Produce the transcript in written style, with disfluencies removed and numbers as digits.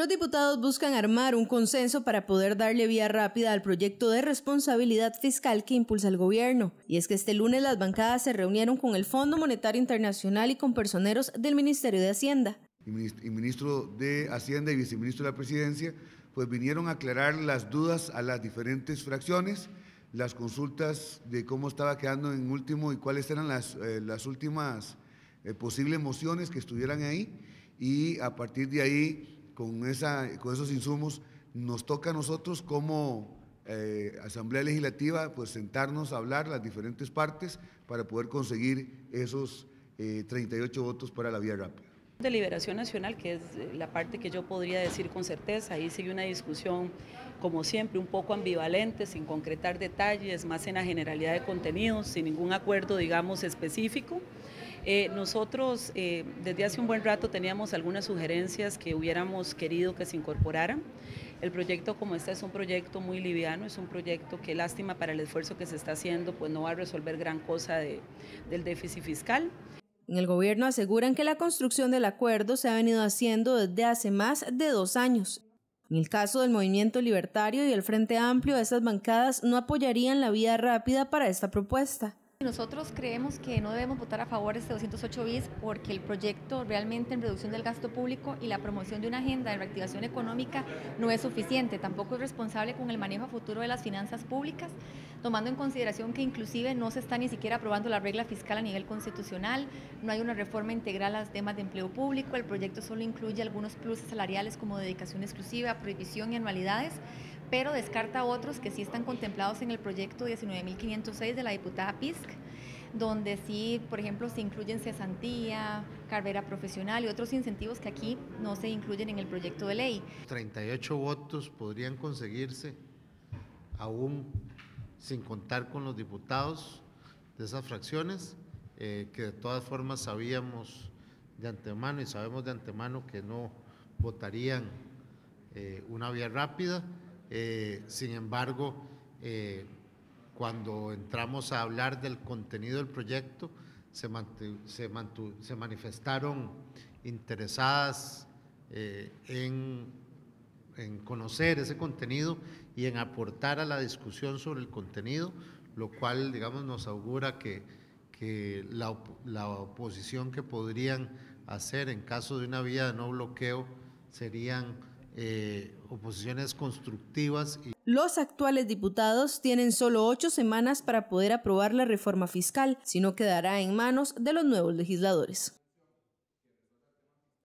Los diputados buscan armar un consenso para poder darle vía rápida al proyecto de responsabilidad fiscal que impulsa el gobierno. Y es que este lunes las bancadas se reunieron con el Fondo Monetario Internacional y con personeros del Ministerio de Hacienda. El ministro de Hacienda y viceministro de la Presidencia pues vinieron a aclarar las dudas a las diferentes fracciones, las consultas de cómo estaba quedando en último y cuáles eran las últimas posibles mociones que estuvieran ahí, y a partir de ahí, con esos insumos, nos toca a nosotros como Asamblea Legislativa pues sentarnos a hablar las diferentes partes para poder conseguir esos 38 votos para la vía rápida. De Liberación Nacional, que es la parte que yo podría decir con certeza, ahí sigue una discusión como siempre un poco ambivalente, sin concretar detalles, más en la generalidad de contenidos, sin ningún acuerdo digamos específico. Nosotros desde hace un buen rato teníamos algunas sugerencias que hubiéramos querido que se incorporaran. El proyecto como este es un proyecto muy liviano, es un proyecto que lástima para el esfuerzo que se está haciendo, pues no va a resolver gran cosa del déficit fiscal. En el gobierno aseguran que la construcción del acuerdo se ha venido haciendo desde hace más de 2 años. En el caso del Movimiento Libertario y el Frente Amplio, esas bancadas no apoyarían la vía rápida para esta propuesta. Nosotros creemos que no debemos votar a favor de este 208 bis porque el proyecto realmente en reducción del gasto público y la promoción de una agenda de reactivación económica no es suficiente, tampoco es responsable con el manejo a futuro de las finanzas públicas, tomando en consideración que inclusive no se está ni siquiera aprobando la regla fiscal a nivel constitucional, no hay una reforma integral a los temas de empleo público, el proyecto solo incluye algunos pluses salariales como dedicación exclusiva, prohibición y anualidades, pero descarta otros que sí están contemplados en el proyecto 19.506 de la diputada PISC, donde sí, por ejemplo, se incluyen cesantía, carrera profesional y otros incentivos que aquí no se incluyen en el proyecto de ley. 38 votos podrían conseguirse aún sin contar con los diputados de esas fracciones, que de todas formas sabíamos de antemano y sabemos de antemano que no votarían una vía rápida. Sin embargo, cuando entramos a hablar del contenido del proyecto, se manifestaron interesadas en conocer ese contenido y en aportar a la discusión sobre el contenido, lo cual, digamos, nos augura que la oposición que podrían hacer en caso de una vía de no bloqueo serían oposiciones constructivas. Los actuales diputados tienen solo 8 semanas para poder aprobar la reforma fiscal, si no quedará en manos de los nuevos legisladores.